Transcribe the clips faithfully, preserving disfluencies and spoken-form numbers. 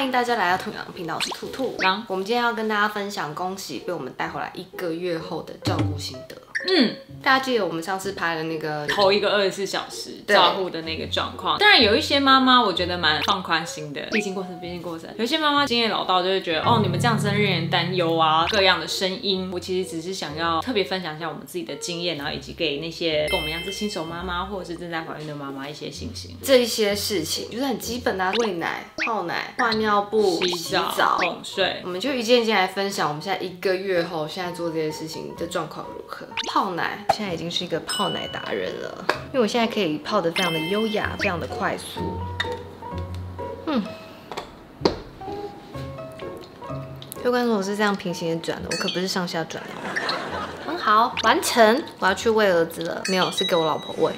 欢迎大家来到兔娘频道，我是兔兔。然后我们今天要跟大家分享，恭喜被我们带回来一个月后的照顾心得。嗯，大家记得我们上次拍的那个头一个二十四小时照顾的那个状况。当然有一些妈妈我觉得蛮放宽心的，毕竟过生毕竟过生。有些妈妈经验老道，就会觉得哦，你们这样真让人担忧啊，各样的声音。我其实只是想要特别分享一下我们自己的经验，然后以及给那些跟我们一样是新手妈妈或者是正在怀孕的妈妈一些信心。这一些事情就是很基本的、啊，喂奶、泡奶、换尿布、洗澡、哄睡，我们就一件一件来分享。我们现在一个月后，现在做这些事情的状况如何？ 泡奶，现在已经是一个泡奶达人了，因为我现在可以泡得非常的优雅，非常的快速。嗯，就跟我是这样平行的转的，我可不是上下转的。很好，完成。我要去喂儿子了，没有，是给我老婆喂。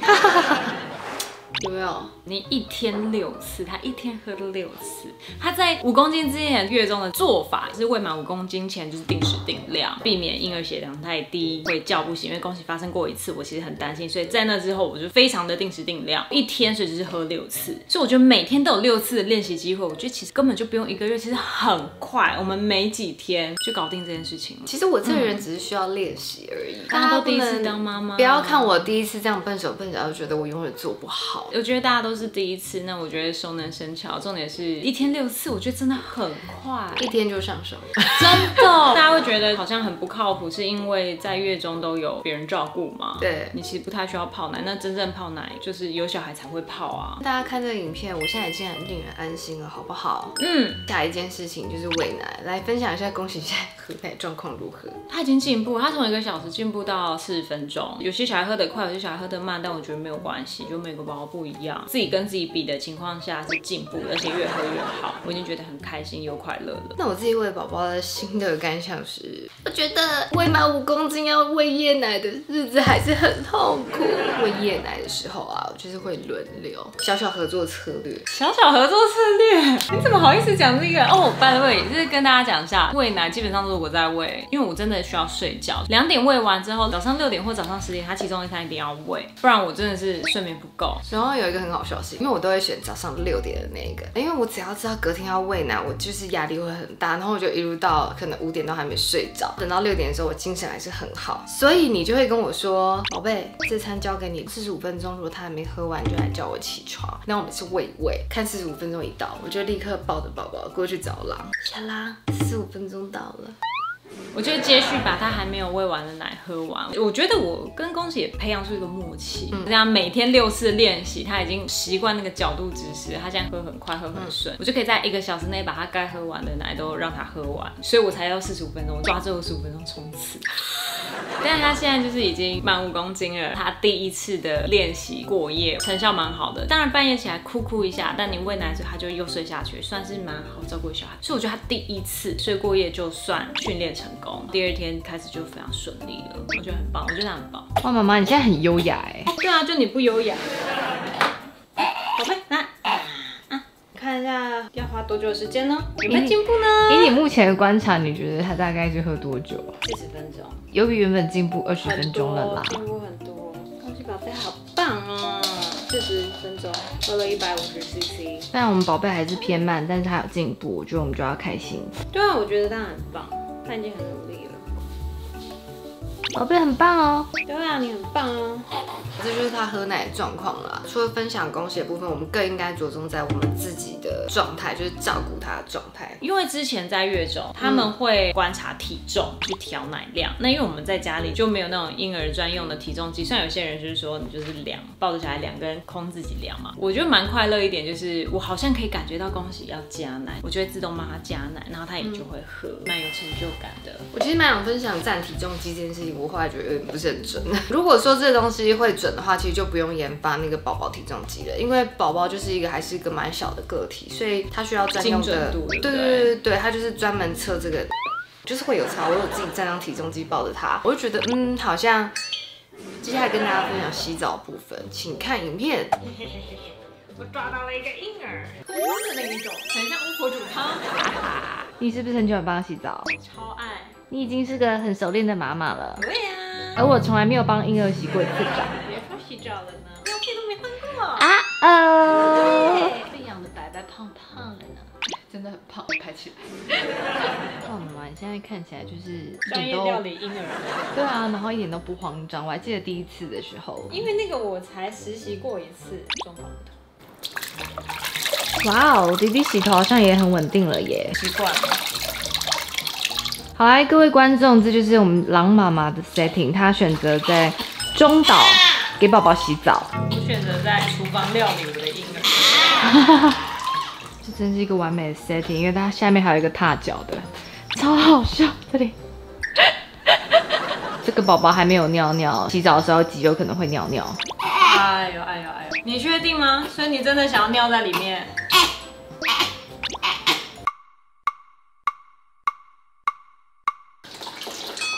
有没有？你一天六次，他一天喝六次。他在五公斤之前月中的做法是喂满五公斤前就是定时定量，避免婴儿血糖太低会叫不醒。因为恭喜发生过一次，我其实很担心，所以在那之后我就非常的定时定量，一天所以就是喝六次。所以我觉得每天都有六次的练习机会，我觉得其实根本就不用一个月，其实很快，我们没几天就搞定这件事情了。其实我这个人只是需要练习而已，嗯、大家都第一次当妈妈，不要看我第一次这样笨手笨脚，就觉得我永远做不好。 我觉得大家都是第一次，那我觉得熟能生巧。重点是一天六次，我觉得真的很快，一天就上手，真的。大家会觉得好像很不靠谱，是因为在月中都有别人照顾嘛？对，你其实不太需要泡奶。那真正泡奶就是有小孩才会泡啊。大家看这个影片，我现在已经很令人安心了，好不好？嗯。下一件事情就是喂奶，来分享一下，恭喜现在喝奶状况如何？他已经进步，他从一个小时进步到四十分钟。有些小孩喝得快，有些小孩喝得慢，但我觉得没有关系，就每个宝宝不 不一样，自己跟自己比的情况下是进步，而且越喝越好，我已经觉得很开心又快乐了。那我自己喂宝宝的新的感想是，我觉得喂满五公斤要喂夜奶的日子还是很痛苦。喂夜奶的时候啊，我就是会轮流，小小合作策略，小小合作策略，你怎么好意思讲这个？哦，by the way，就是跟大家讲一下，喂奶基本上如果在喂，因为我真的需要睡觉，两点喂完之后，早上六点或早上十点，它其中一餐一定要喂，不然我真的是睡眠不够。 然后有一个很好消息，因为我都会选早上六点的那一个，因为我只要知道隔天要喂奶，我就是压力会很大，然后我就一路到可能五点都还没睡着，等到六点的时候我精神还是很好，所以你就会跟我说，宝贝，这餐交给你，四十五分钟，如果他还没喝完，你就来叫我起床。那我每次喂一喂，看四十五分钟一到，我就立刻抱着宝宝过去找狼，小狼，四十五分钟到了。 我就接续把他还没有喂完的奶喝完。我觉得我跟恭喜也培养出一个默契，嗯，这样每天六次练习，他已经习惯那个角度姿势，他现在喝很快，喝很顺，嗯、我就可以在一个小时内把他该喝完的奶都让他喝完，所以我才要四十五分钟，我抓最后十五分钟冲刺。但是他现在就是已经满五公斤了，他第一次的练习过夜成效蛮好的，当然半夜起来哭哭一下，但你喂奶之后他就又睡下去，算是蛮好照顾小孩。所以我觉得他第一次睡过夜就算训练成功，第二天开始就非常顺利了，我觉得很棒，我觉得他很棒。哇，妈妈你现在很优雅哎、欸。对啊，就你不优雅。宝贝，来。 看一下要花多久的时间呢？有没有进步呢？以你目前的观察，你觉得他大概是喝多久？四十分钟，有比原本进步二十分钟了啦，进步很多。恭喜宝贝，好棒哦！四十分钟，喝了一百五十 C C。但我们宝贝还是偏慢，但是他有进步，我觉得我们就要开心。对啊，我觉得他很棒，他已经很努力了。宝贝很棒哦！对啊，你很棒哦！ 这就是他喝奶的状况啦。除了分享恭喜的部分，我们更应该着重在我们自己的状态，就是照顾他的状态。因为之前在月中，他们会观察体重去调奶量。那因为我们在家里就没有那种婴儿专用的体重机，虽然有些人就是说你就是量，抱着小孩量跟空自己量嘛。我觉得蛮快乐一点，就是我好像可以感觉到恭喜要加奶，我就会自动帮他加奶，然后他也就会喝，蛮有成就感的。我其实蛮想分享站体重机这件事情，我后来觉得有点不是很准。如果说这东西会准 的话，其实就不用研发那个宝宝体重机了，因为宝宝就是一个还是一个蛮小的个体，所以他需要专用的，对对对对对，他就是专门测这个，就是会有差。我有自己站上体重机抱着他，我就觉得嗯，好像。接下来跟大家分享洗澡部分，请看影片。我抓到了一个婴儿，光的那一种，很像巫婆煮汤。你是不是很喜欢帮他洗澡？超爱。你已经是个很熟练的妈妈了。对呀、啊。而我从来没有帮婴儿洗过一次澡。 洗澡了呢，尿片都没换过啊！哦，被养的白白胖胖的呢，真真的很胖，拍起来。胖嘛，你现在看起来就是专业料理婴儿。对啊，然后一点都不慌张。我还记得第一次的时候，因为那个我才实习过一次，状况不同。 哇哦，弟弟洗头好像也很稳定了耶，习惯了。好来，各位观众，这就是我们狼妈妈的 setting， 她选择在中岛给宝宝洗澡，我选择在厨房料理我的婴儿。这真是一个完美的 setting， 因为它下面还有一个踏脚的，超好笑。这里，这个宝宝还没有尿尿，洗澡的时候极有可能会尿尿。哎呦哎呦哎呦，你确定吗？所以你真的想要尿在里面？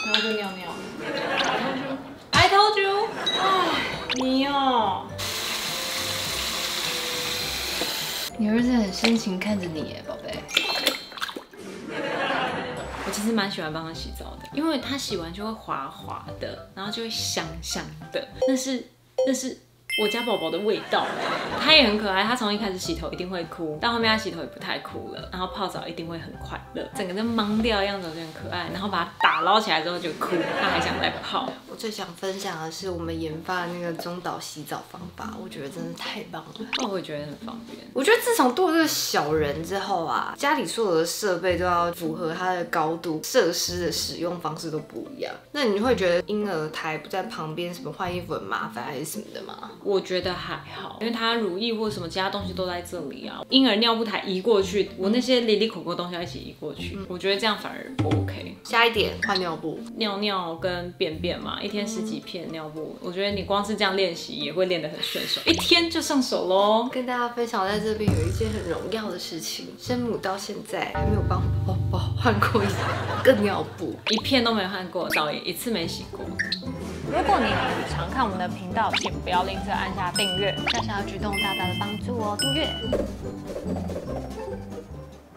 然后就尿尿。I told you， 哎，你哦，你儿子很深情看着你耶，宝贝。我其实蛮喜欢帮他洗澡的，因为他洗完就会滑滑的，然后就会香香的。但是，但是。 我家宝宝的味道，他也很可爱。他从一开始洗头一定会哭，到后面他洗头也不太哭了，然后泡澡一定会很快乐，整个人懵掉的样子就很可爱。然后把它打捞起来之后就哭，他还想再泡。我最想分享的是我们研发的那个中岛洗澡方法，我觉得真的太棒了。哦，我也觉得很方便。我觉得自从多了这个小人之后啊，家里所有的设备都要符合它的高度，设施的使用方式都不一样。那你会觉得婴儿台不在旁边，什么换衣服很麻烦还是什么的吗？ 我觉得还好，因为它乳液或什么其他东西都在这里啊。婴儿尿布台移过去，我那些里里口口东西要一起移过去，嗯、我觉得这样反而不 OK。下一点换尿布，尿尿跟便便嘛，一天十几片尿布，我觉得你光是这样练习也会练得很顺手，一天就上手咯。跟大家分享，在这边有一件很荣耀的事情，生母到现在还没有帮宝宝换过一个尿布，一片都没换过，澡也一次没洗过。 如果你很常看我们的频道，请不要吝啬按下订阅，小小举动大大的帮助哦！订阅。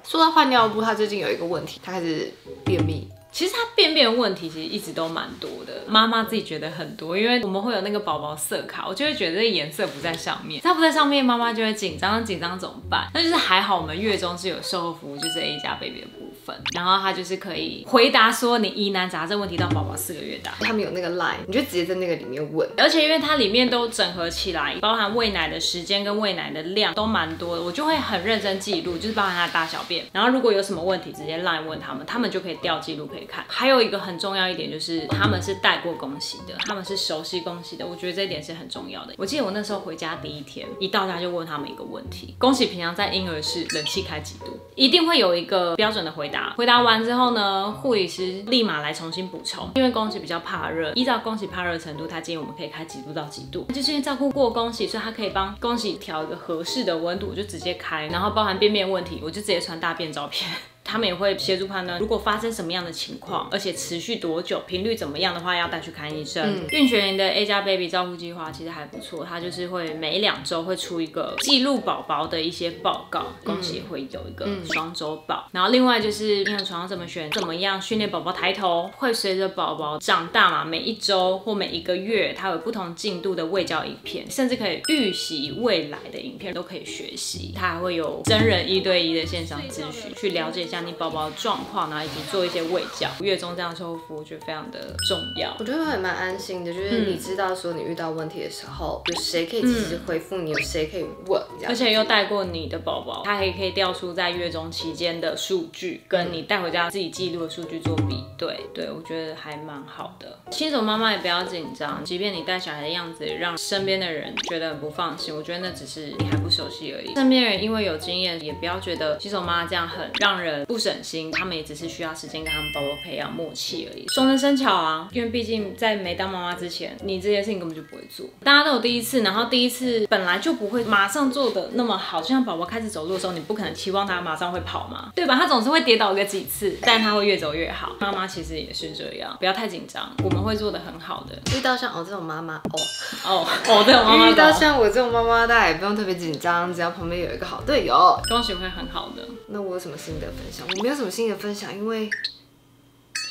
说到换尿布，他最近有一个问题，他开始便秘。 其实他便便问题其实一直都蛮多的，妈妈自己觉得很多，因为我们会有那个宝宝色卡，我就会觉得这个颜色不在上面，它不在上面，妈妈就会紧张，紧张怎么办？那就是还好我们月中是有售后服务，就是 A+Baby 的部分，然后他就是可以回答说你疑难杂症问题到宝宝四个月大，他们有那个 line， 你就直接在那个里面问，而且因为它里面都整合起来，包含喂奶的时间跟喂奶的量都蛮多的，我就会很认真记录，就是包含他的大小便，然后如果有什么问题直接 line 问他们，他们就可以调记录可以。 看，还有一个很重要一点就是他们是带过公洗的，他们是熟悉公洗的，我觉得这一点是很重要的。我记得我那时候回家第一天，一到家就问他们一个问题：公洗平常在婴儿室冷气开几度？一定会有一个标准的回答。回答完之后呢，护理师立马来重新补充，因为公洗比较怕热，依照公洗怕热程度，他建议我们可以开几度到几度。就是因为照顾过公洗，所以他可以帮公洗调一个合适的温度，我就直接开。然后包含便便问题，我就直接传大便照片。 他们也会协助判断，如果发生什么样的情况，而且持续多久，频率怎么样的话，要带去看医生。嗯、孕学园的 A+Baby 照顾计划其实还不错，它就是会每两周会出一个记录宝宝的一些报告，公司也会有一个双周报。嗯、然后另外就是婴儿床上怎么选，怎么样训练宝宝抬头，会随着宝宝长大嘛，每一周或每一个月，它有不同进度的喂教影片，甚至可以预习未来的影片都可以学习。它还会有真人一对一的线上咨询，去了解一下。 你宝宝状况，然后以及做一些喂教，月中这样售后服务，我觉得非常的重要。我觉得还蛮安心的，就是你知道说你遇到问题的时候，嗯、有谁可以及时回复你，有谁可以问，而且又带过你的宝宝，他还可以调出在月中期间的数据，跟你带回家自己记录的数据做比对。对，我觉得还蛮好的。新手妈妈也不要紧张，即便你带小孩的样子让身边的人觉得很不放心，我觉得那只是你还不熟悉而已。身边人因为有经验，也不要觉得新手妈妈这样很让人。 不省心，他们也只是需要时间跟他们宝宝培养默契而已，熟能生巧啊。因为毕竟在没当妈妈之前，你这些事情根本就不会做，大家都有第一次，然后第一次本来就不会马上做的那么好。就像宝宝开始走路的时候，你不可能期望他马上会跑嘛，对吧？他总是会跌倒个几次，但他会越走越好。妈妈其实也是这样，不要太紧张，我们会做的很好的。遇到像我这种妈妈，哦哦哦这种妈妈，遇到像我这种妈妈，大家也不用特别紧张，只要旁边有一个好队友，恭喜会很好的。那我有什么心得分享？ 我没有什么新的分享，因为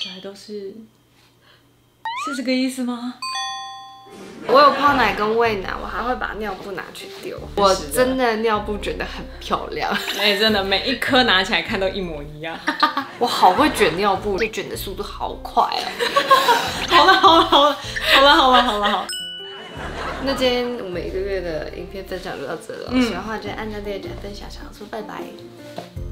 小孩都是是这个意思吗？我有泡奶跟喂奶，我还会把尿布拿去丢。我真的尿布觉得很漂亮，哎、欸，真的每一颗拿起来看都一模一样。我好会卷尿布，被卷的速度好快哦、啊。好了好了好了好了好了好了好。那今天我们一个月的影片分享就到这了，嗯、喜欢的话就按赞、订阅、加分享、小红书，拜拜。